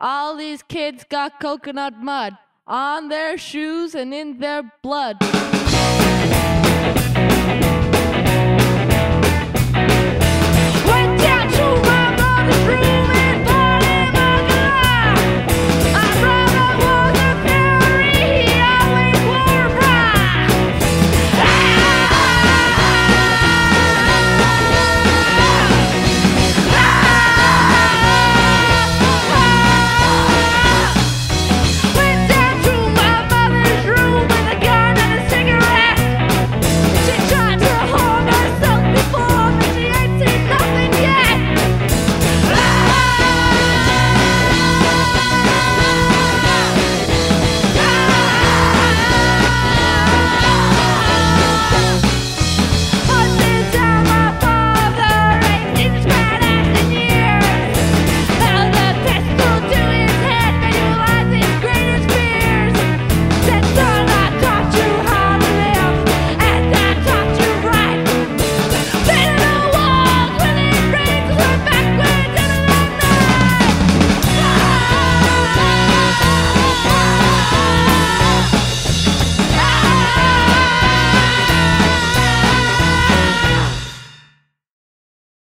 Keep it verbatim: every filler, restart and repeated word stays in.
All these kids got coconut mud on their shoes and in their blood.